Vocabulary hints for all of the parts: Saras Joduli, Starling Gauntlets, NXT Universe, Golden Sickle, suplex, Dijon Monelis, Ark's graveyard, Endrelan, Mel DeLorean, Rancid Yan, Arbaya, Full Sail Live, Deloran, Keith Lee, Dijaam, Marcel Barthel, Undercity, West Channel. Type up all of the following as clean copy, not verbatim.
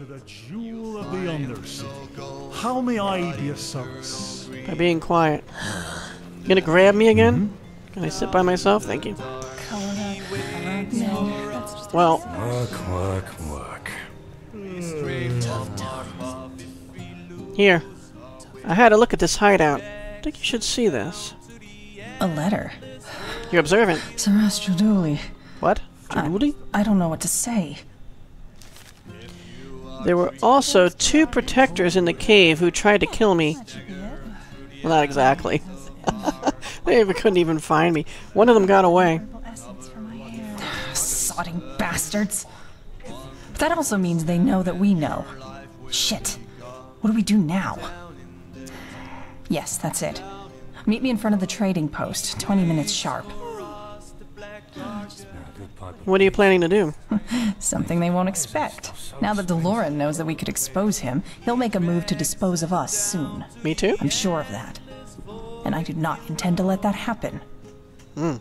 to the jewel of the Undercity. How may I be of service? By being quiet. You gonna grab me again? Mm-hmm. Can I sit by myself? Thank you. Well. Work. Here. I had a look at this hideout. I think you should see this. A letter. You're observant. What? I don't know what to say. There were also two protectors in the cave who tried to kill me. Well, not exactly. They couldn't even find me. One of them got away. Sodding bastards. But that also means they know that we know. Shit. What do we do now? Yes, that's it. Meet me in front of the trading post, 20 minutes sharp. What are you planning to do? Something they won't expect. Now that DeLorean knows that we could expose him, he'll make a move to dispose of us soon. Me too? I'm sure of that. And I do not intend to let that happen. Hmm.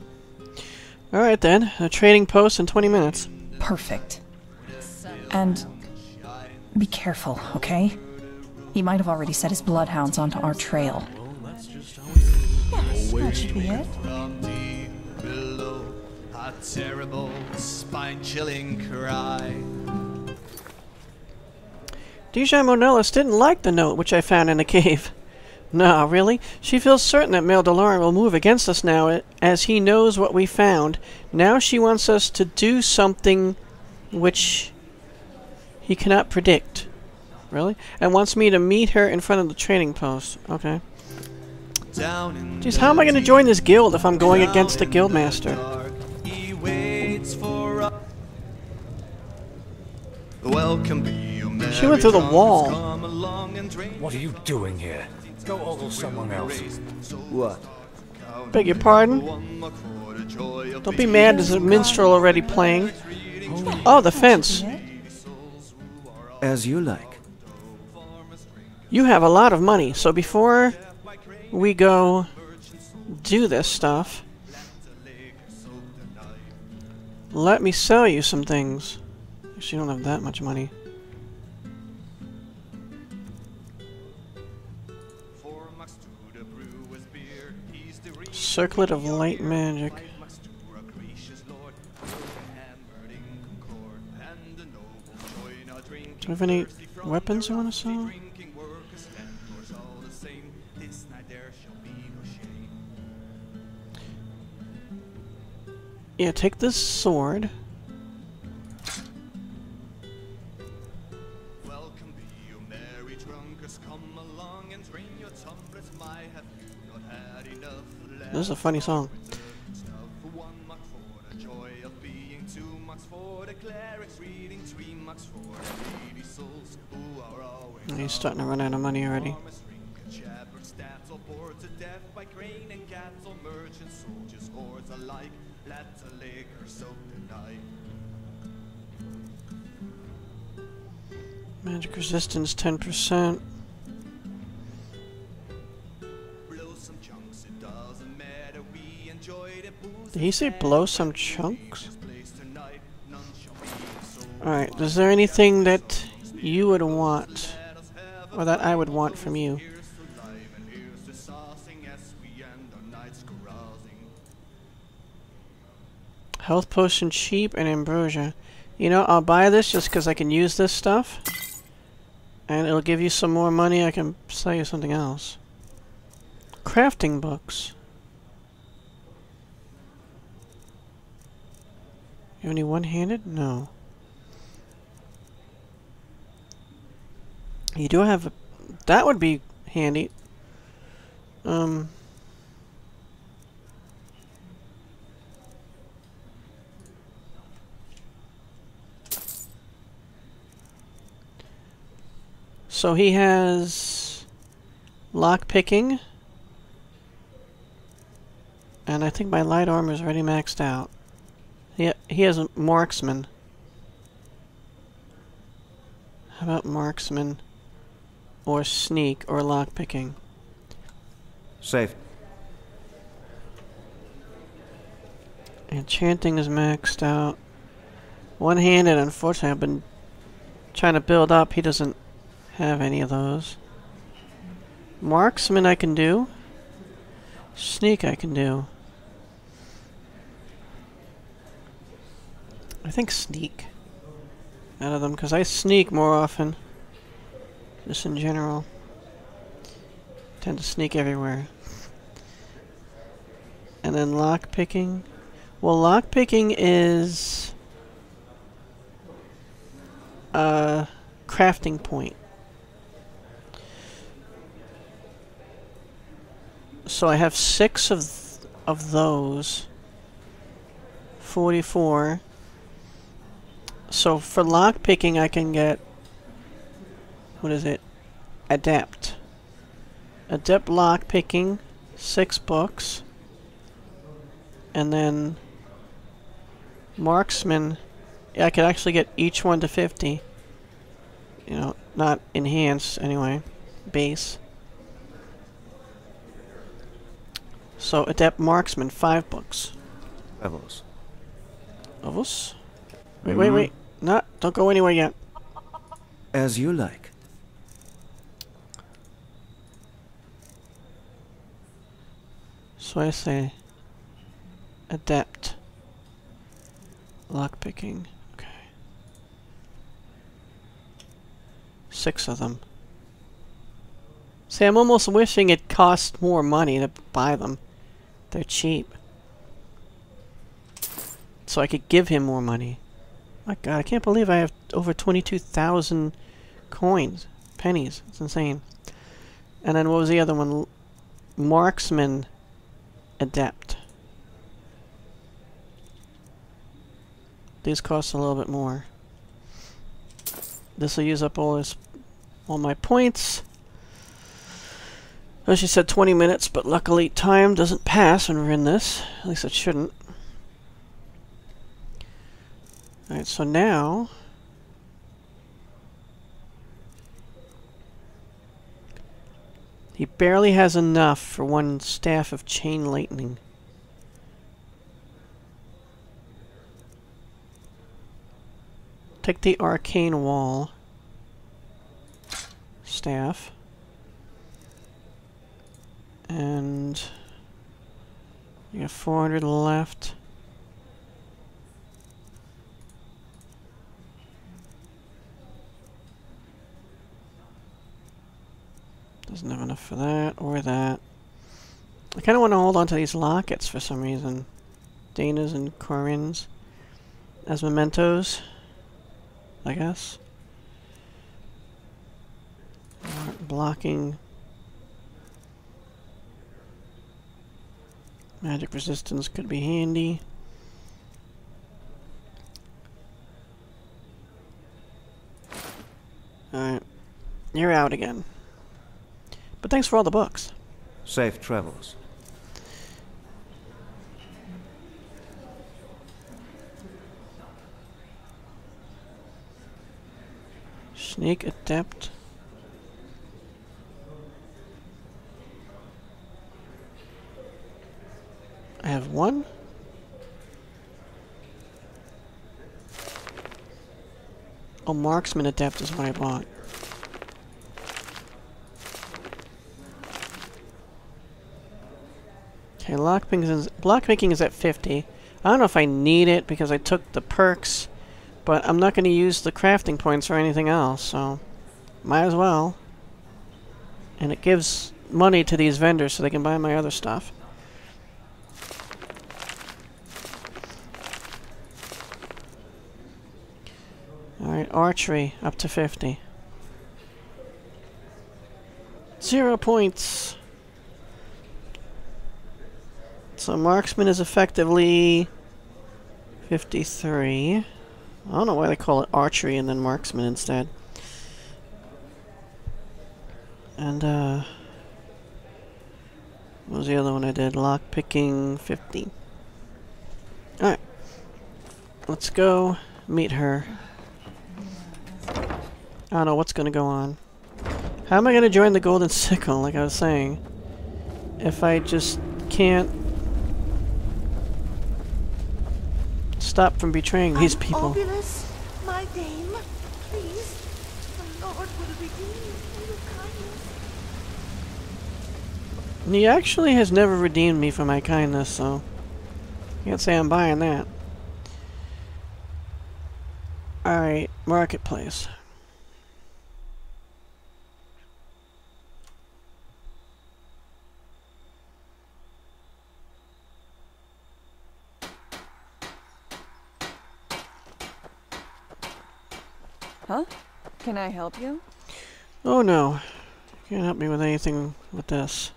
Alright then, a trading post in 20 minutes. Perfect. And be careful, okay? He might have already set his bloodhounds onto our trail. Yes, that should be it. A terrible, spine-chilling cry. Dijon Monelis didn't like the note which I found in the cave. No, really? She feels certain that Mel DeLorean will move against us now, as he knows what we found. Now she wants us to do something which he cannot predict. Really? And wants me to meet her in front of the trading post. Okay. Jeez, how am I going to join this guild if I'm going against the guildmaster? She went through the wall. What are you doing here? Go ogle someone else. What? Beg your pardon? Don't be mad, there's a minstrel already playing. Oh, the fence. As you like. You have a lot of money, so before we go do this stuff, let me sell you some things. She don't have that much money. Circlet of light magic. Do we have any weapons you want to sell? Yeah, take this sword. This is a funny song. He's starting to run out of money already. Magic resistance 10%. Did he say blow some chunks? Alright, is there anything that you would want, or that I would want from you? Health potion cheap and ambrosia. You know, I'll buy this just because I can use this stuff. And it'll give you some more money, I can sell you something else. Crafting books. You only one-handed? No. You do have a... That would be handy. So he has... lockpicking. And I think my light armor is already maxed out. Yeah, he has a marksman. How about marksman or sneak or lockpicking? Safe. Enchanting is maxed out. One-handed, unfortunately, I've been trying to build up. He doesn't have any of those. Marksman I can do. Sneak I can do. I think sneak out of them, because I sneak more often. Just in general. Tend to sneak everywhere. And then lockpicking. Well, lockpicking is a crafting point. So I have 6 of those. 44. So for lockpicking I can get, what is it? Adept. Adept lockpicking, 6 books. And then marksman, I could actually get each one to 50. You know, not enhanced anyway, base. So adept marksman, 5 books. Avos. Avos? Wait, wait, wait. No, don't go anywhere yet. As you like. So I say adept lockpicking. Okay. 6 of them. See, I'm almost wishing it cost more money to buy them. They're cheap. So I could give him more money. My God, I can't believe I have over 22,000 coins. Pennies. It's insane. And then what was the other one? Marksman Adept. These cost a little bit more. This will use up all my points. Well, she said 20 minutes, but luckily time doesn't pass when we're in this. At least it shouldn't. Alright, so now he barely has enough for one staff of chain lightning. Take the arcane wall staff and you have 400 left. Doesn't have enough for that or that. I kind of want to hold on to these lockets for some reason. Dana's and Corinne's as mementos, I guess. Blocking. Magic resistance could be handy. Alright. You're out again. But thanks for all the books. Safe travels. Sneak adept. I have 1. Oh, marksman adept is what I bought. Okay, lockpicking is at 50. I don't know if I need it because I took the perks, but I'm not going to use the crafting points or anything else, so might as well. And it gives money to these vendors so they can buy my other stuff. Alright, archery up to 50. 0 points. So marksman is effectively 53. I don't know why they call it archery and then marksman instead. And what was the other one I did? Lockpicking 50. Alright. Let's go meet her. I don't know what's gonna go on. How am I gonna join the Golden Sickle, like I was saying? If I just can't stop from betraying these people. Obulus, my dame, please He actually has never redeemed me for my kindness, so can't say I'm buying that. Alright, marketplace. Huh? Can I help you? Oh no. You can't help me with anything with this.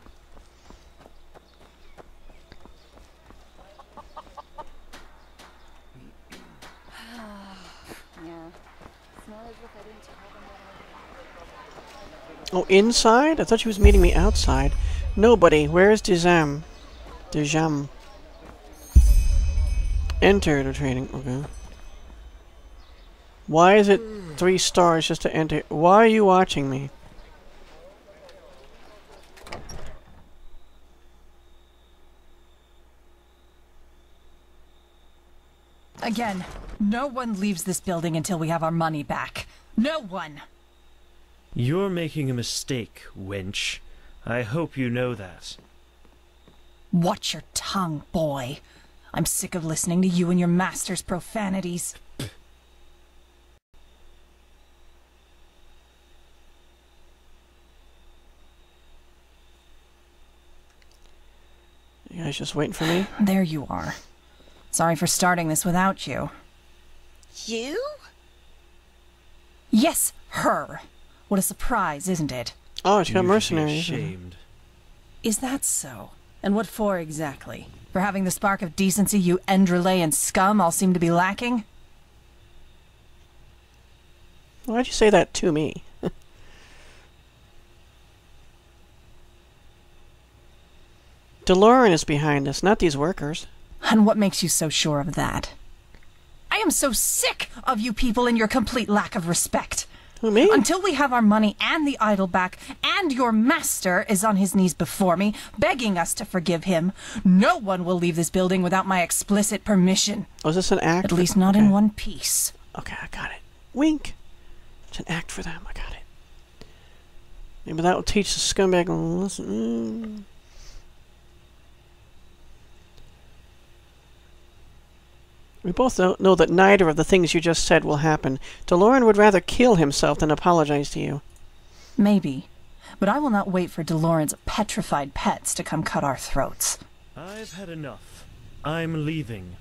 Oh, inside? I thought she was meeting me outside. Nobody. Where is Dijaam? Dijaam. Enter the training. Okay. Why is it 3 stars just to enter? Why are you watching me? Again, no one leaves this building until we have our money back. No one! You're making a mistake, wench. I hope you know that. Watch your tongue, boy. I'm sick of listening to you and your master's profanities. You guys just waiting for me? There you are. Sorry for starting this without you. You? Yes, her. What a surprise, isn't it? Oh, she's got mercenaries. Ashamed. Is that so? And what for exactly? For having the spark of decency you Endrelan scum all seem to be lacking? Why'd you say that to me? DeLorean is behind us, not these workers. And what makes you so sure of that? I am so sick of you people and your complete lack of respect. Who, me? Until we have our money and the idol back, and your master is on his knees before me, begging us to forgive him, no one will leave this building without my explicit permission. Oh, is this an act? At least not in one piece. Okay, I got it. Wink. It's an act for them. I got it. Maybe that will teach the scumbag a lesson. We both know that neither of the things you just said will happen. DeLorean would rather kill himself than apologize to you. Maybe. But I will not wait for DeLorean's petrified pets to come cut our throats. I've had enough. I'm leaving.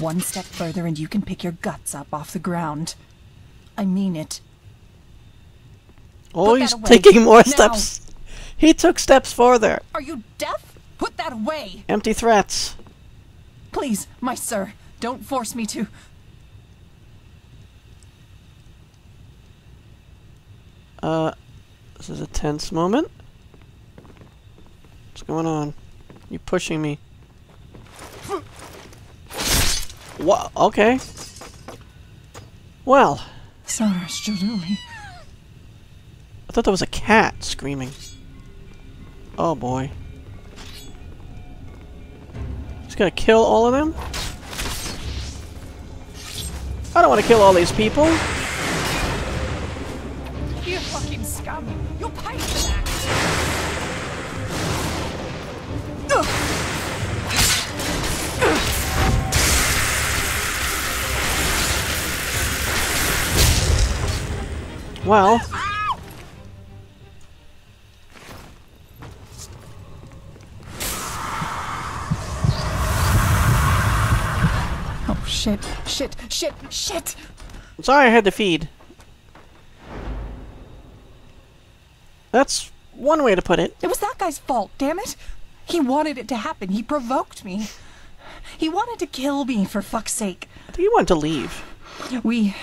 One step further and you can pick your guts up off the ground. I mean it. Oh, he's taking more steps. He took steps further. Are you deaf? Put that away. Empty threats. Please, my sir, don't force me to... This is a tense moment. What's going on? You're pushing me. What? Okay. Well. I thought that was a cat screaming. Oh boy. Just gonna kill all of them? I don't want to kill all these people. You fucking scum! You'll pay for that! Well. Shit, shit, shit, shit! I'm sorry I had to feed. That's one way to put it. It was that guy's fault, damn it! He wanted it to happen. He provoked me. He wanted to kill me, for fuck's sake. I think he wanted to leave. We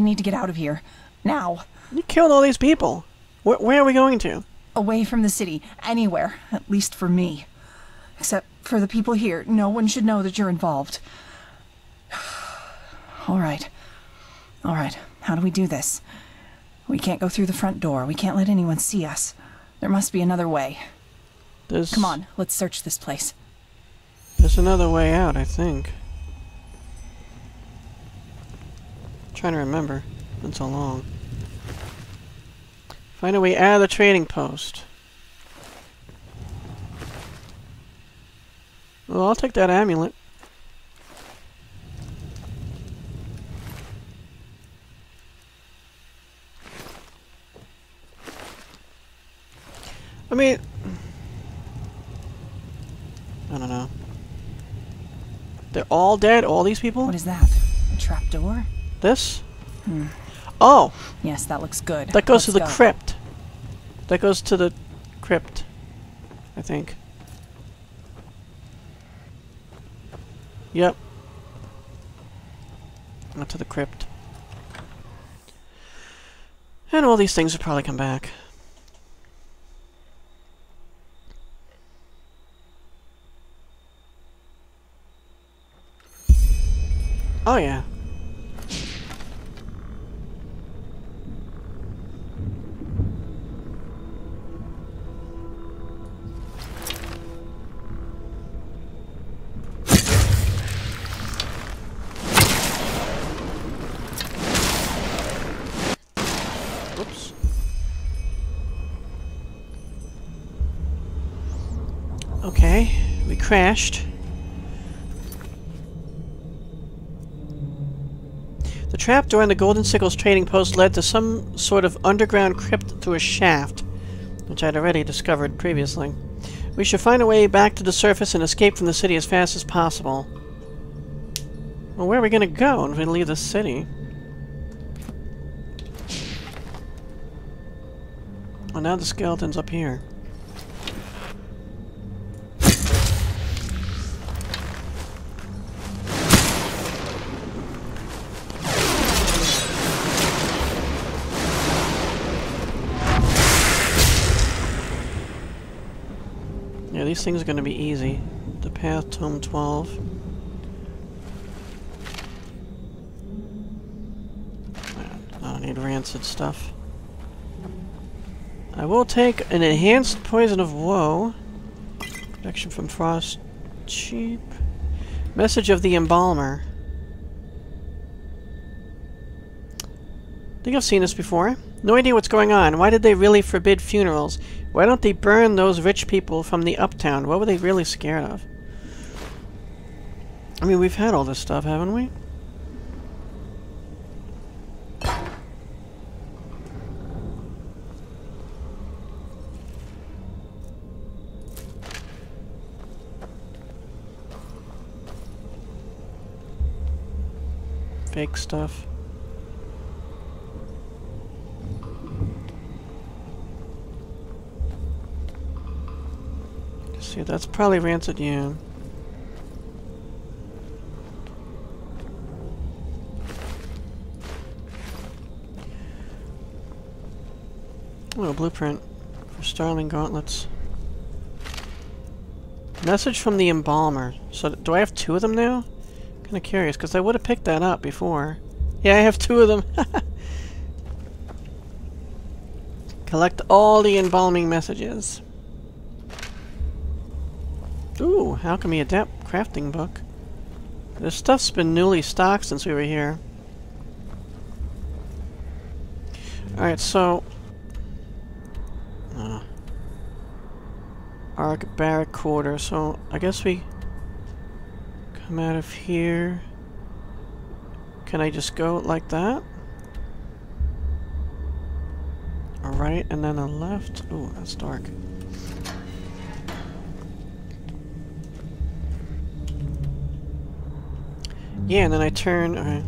need to get out of here. Now. You killed all these people. Where are we going to? Away from the city. Anywhere. At least for me. Except for the people here. No one should know that you're involved. Alright. Alright. How do we do this? We can't go through the front door. We can't let anyone see us. There must be another way. There's... Come on, let's search this place. There's another way out, I think. I'm trying to remember. It's been so long. Find a way out of the trading post. Well, I'll take that amulet. I mean, I don't know. They're all dead, all these people? What is that? A trapdoor? This? Hmm. Oh! Yes, that looks good. That goes to the crypt. That goes to the crypt, I think. Yep. Not to the crypt. And all these things will probably come back. Oh, yeah. Oops. Okay, we crashed. The trapdoor in the Golden Sickle's trading post led to some sort of underground crypt through a shaft, which I'd already discovered previously. We should find a way back to the surface and escape from the city as fast as possible. Well, where are we going to go if we leave the city? Well, now the skeleton's up here. These things are going to be easy. The path, Tome 12. I don't need rancid stuff. I will take an enhanced poison of woe. Protection from frost. Cheap. Message of the embalmer. I think I've seen this before. No idea what's going on. Why did they really forbid funerals? Why don't they burn those rich people from the uptown? What were they really scared of? I mean, we've had all this stuff, haven't we? Fake stuff. See, that's probably Rancid Yan. Oh, a blueprint for Starling Gauntlets. Message from the embalmer. So, do I have two of them now? Kinda curious, because I would have picked that up before. Yeah, I have two of them. Collect all the embalming messages. Ooh, Alchemy Adept Crafting Book. This stuff's been newly stocked since we were here. Alright, so... Ark Barrack Quarter, so I guess we... come out of here... Can I just go like that? A right and then a left? Ooh, that's dark. Yeah, and then I turn... Alright.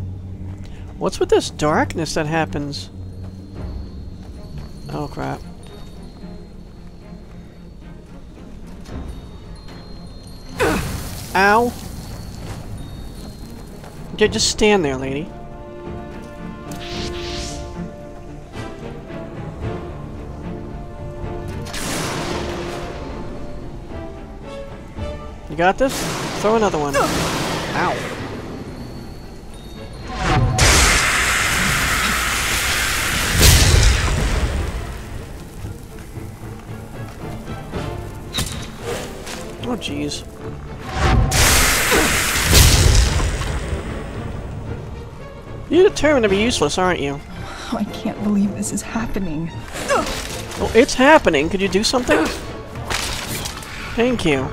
What's with this darkness that happens? Oh, crap. Ow! Yeah, just stand there, lady. You got this? Throw another one. Ow. Oh, jeez. You're determined to be useless, aren't you? Oh, I can't believe this is happening. Well, it's happening. Could you do something? Thank you.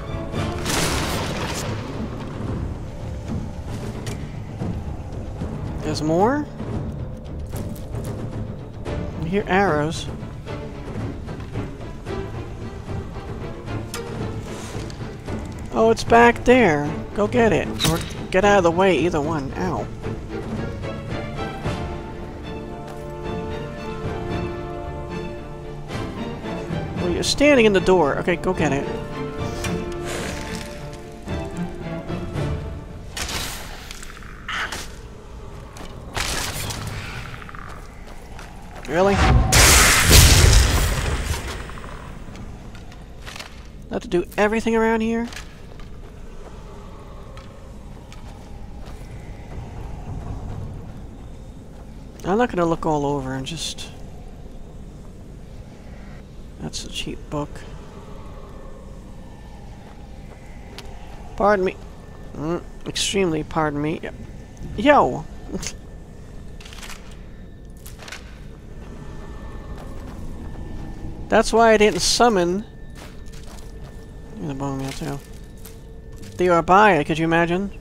There's more? I hear arrows. Oh, it's back there. Go get it. Or get out of the way, either one. Ow. Well, you're standing in the door. Okay, go get it. Really? Not to do everything around here? I'm not gonna look all over and just... That's a cheap book. Pardon me. Extremely pardon me. Yo! That's why I didn't summon the bone meal too. The Arbaya, could you imagine?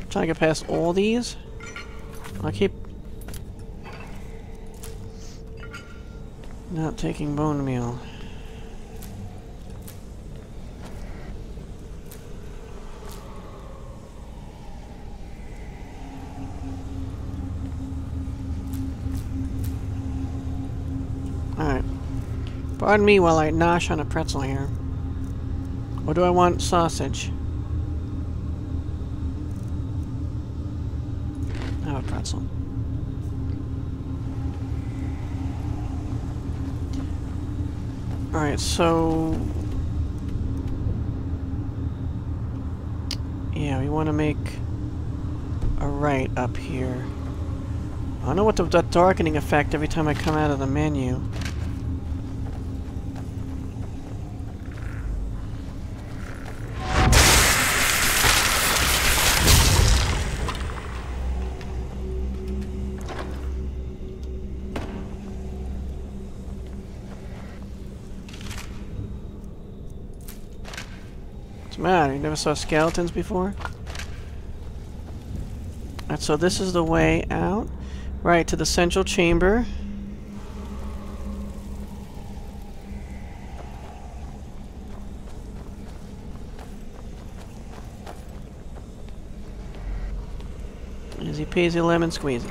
I'm trying to get past all these. I keep not taking bone meal. Pardon me while I nosh on a pretzel here. Or do I want sausage? I have a pretzel. Alright, so... Yeah, we want to make a right up here. I don't know what the darkening effect every time I come out of the menu. Man, you never saw skeletons before? Alright, so this is the way out. Right, to the central chamber. Easy peasy lemon squeezy.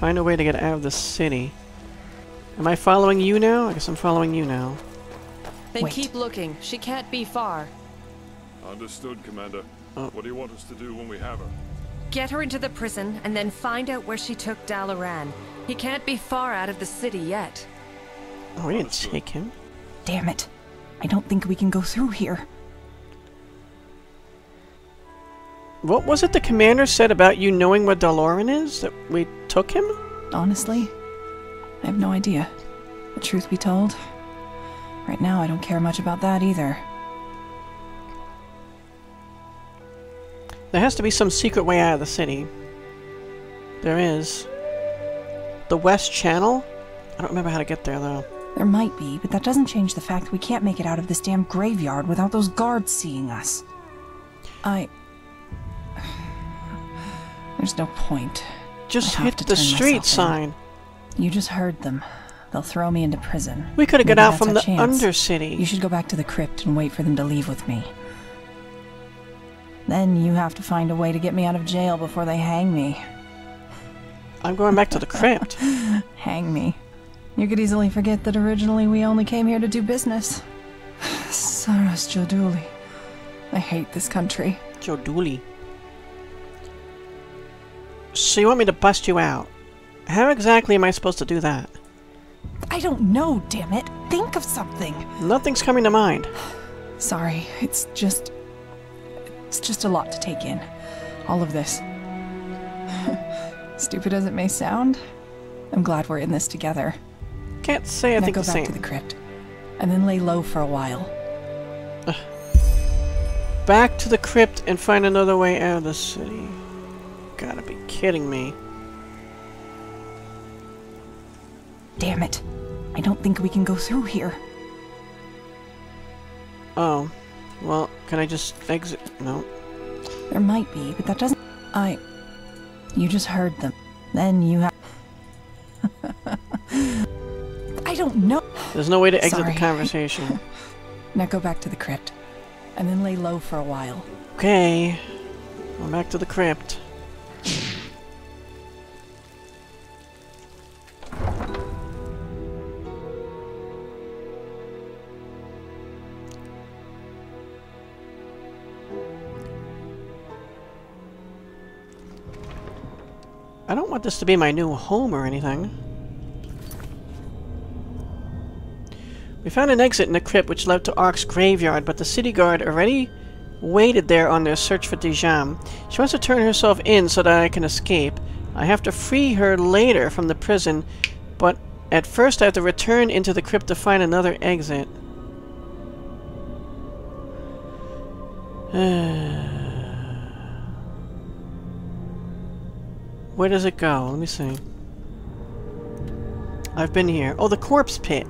Find a way to get out of the city. Am I following you now? I guess I'm following you now. Then keep looking. She can't be far. Understood, Commander. Oh. What do you want us to do when we have her? Get her into the prison and then find out where she took Deloran. He can't be far out of the city yet. Oh, we didn't take him. Damn it. I don't think we can go through here. What was it the commander said about you knowing where Deloran is? That we took him? Honestly, I have no idea. The truth be told, right now I don't care much about that either. There has to be some secret way out of the city. There is. The West Channel? I don't remember how to get there though. There might be, but that doesn't change the fact we can't make it out of this damn graveyard without those guards seeing us. There's no point. Just hit the street sign. You just heard them. They'll throw me into prison. We could have got out from the Undercity. You should go back to the crypt and wait for them to leave with me. Then you have to find a way to get me out of jail before they hang me. I'm going back to the crypt. Hang me. You could easily forget that originally we only came here to do business. Saras Joduli. I hate this country. Joduli. So you want me to bust you out? How exactly am I supposed to do that? I don't know, damn it. Think of something. Nothing's coming to mind. Sorry, it's just a lot to take in. All of this. Stupid as it may sound, I'm glad we're in this together. Can't say I think the same. Go back to the crypt, and then lay low for a while. back to the crypt and find another way out of the city. Gotta be kidding me. Damn it. I don't think we can go through here. Oh. Well, can I just exit? No. There might be, but that doesn't... You just heard them. Then you have... I don't know. There's no way to exit the conversation. Now go back to the crypt. And then lay low for a while. Okay. We're back to the crypt. I don't want this to be my new home or anything. We found an exit in the crypt which led to Ark's graveyard, but the city guard already waited there on their search for Dijaam. She wants to turn herself in so that I can escape. I have to free her later from the prison, but at first I have to return into the crypt to find another exit. Where does it go? Let me see. I've been here. Oh, the corpse pit.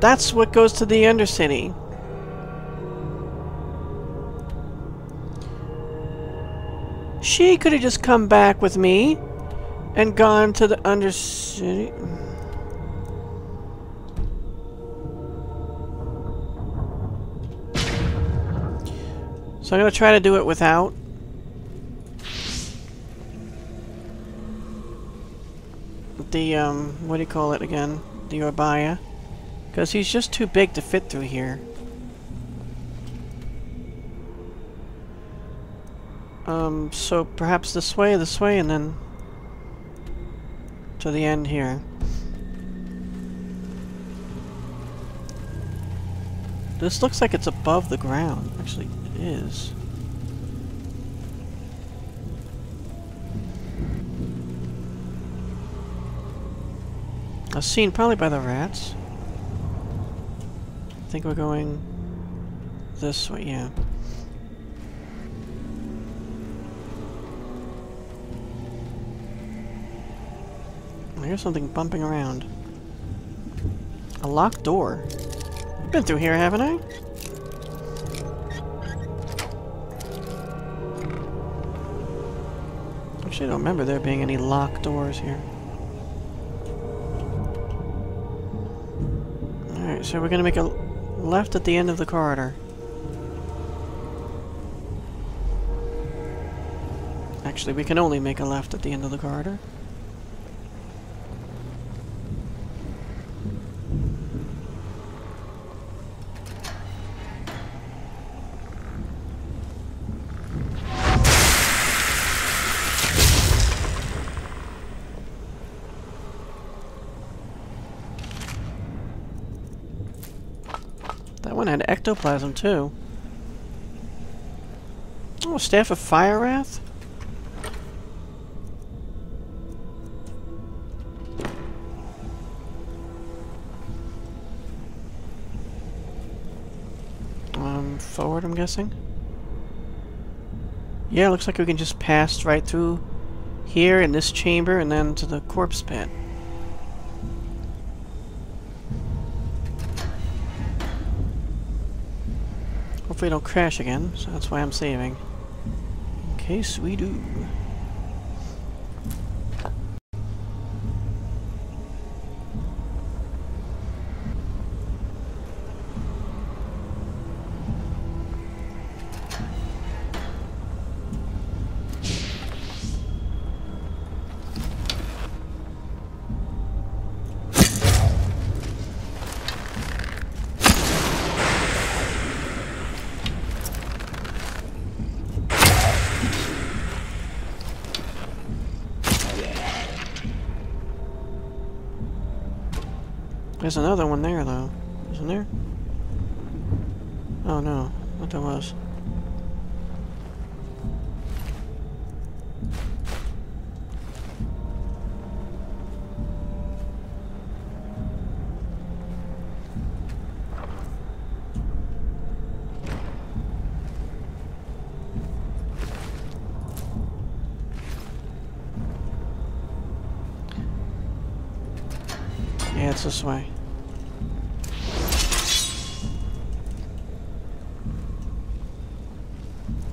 That's what goes to the Undercity. She could have just come back with me and gone to the Undercity. So I'm going to try to do it without. The, what do you call it again? The Arbaya. Because he's just too big to fit through here. So perhaps this way, and then to the end here. This looks like it's above the ground. Actually, it is. As seen probably by the rats. I think we're going this way, yeah. I hear something bumping around. A locked door. I've been through here, haven't I? Actually, I don't remember there being any locked doors here. So we're gonna make a left at the end of the corridor. Actually, we can only make a left at the end of the corridor. Had ectoplasm too. Oh, Staff of Fire Wrath? Forward, I'm guessing. Yeah, looks like we can just pass right through here in this chamber and then to the corpse pit. Hopefully don't crash again, so that's why I'm saving. In case we do. There's another one there, though, isn't there? Oh no, what that was. Yeah, it's this way.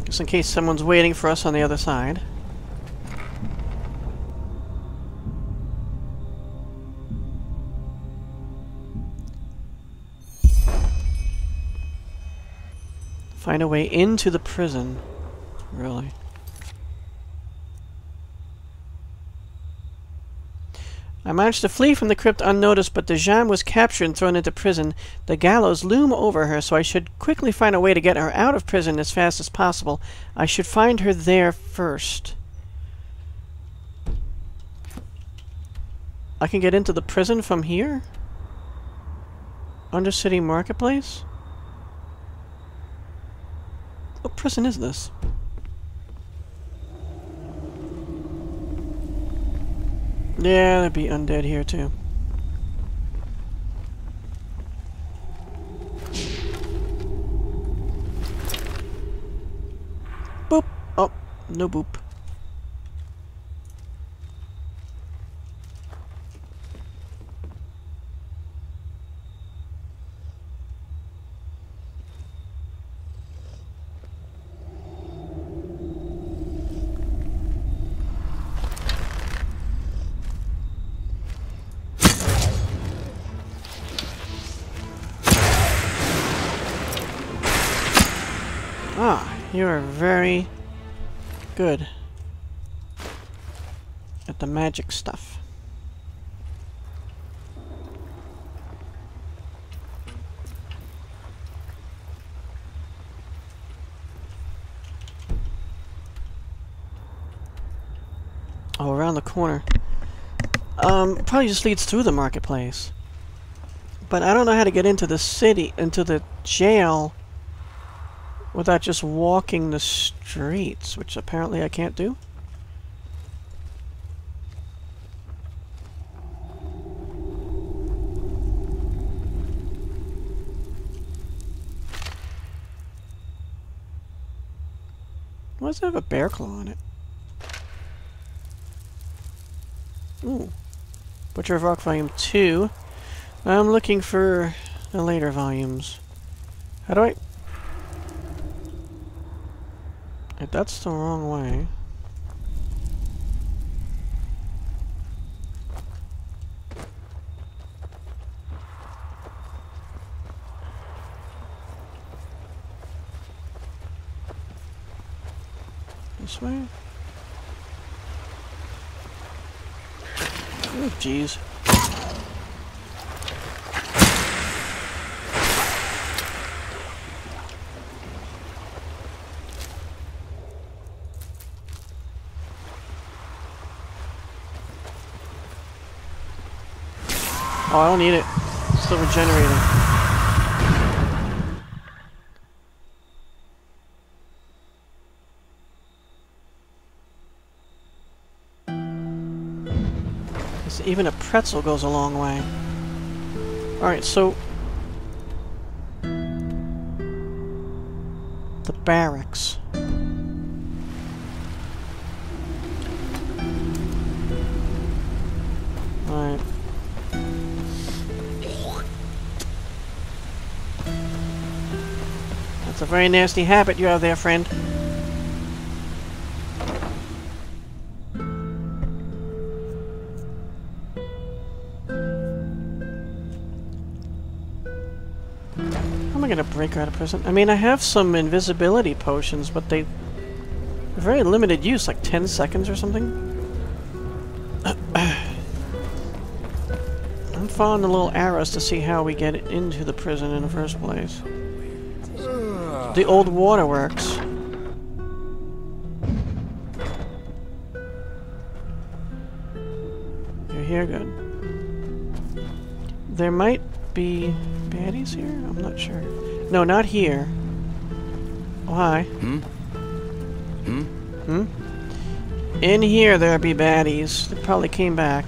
Just in case someone's waiting for us on the other side. Find a way into the prison, really. I managed to flee from the crypt unnoticed, but Dijon was captured and thrown into prison. The gallows loom over her, so I should quickly find a way to get her out of prison as fast as possible. I should find her there first. I can get into the prison from here? Undercity Marketplace? What prison is this? Yeah, there'd be undead here, too. Boop! Oh, no boop. You are very good at the magic stuff. Oh, around the corner. Probably just leads through the marketplace. But I don't know how to get into the city, into the jail, without just walking the streets, which apparently I can't do. Why does it have a bear claw on it? Ooh. Butcher of Rock Volume 2. I'm looking for the later volumes. How do I... That's the wrong way. This way? Oh, jeez. Oh, I don't need it. It's still regenerating. So even a pretzel goes a long way. Alright, so... the barracks. Alright. It's a very nasty habit you have there, friend. How am I gonna break her out of prison? I mean, I have some invisibility potions, but they're very limited use, like 10 seconds or something. I'm following the little arrows to see how we get into the prison in the first place. The old waterworks. You're here, good. There might be baddies here? I'm not sure. No, not here. Oh, hi. In here there'll be baddies. They probably came back.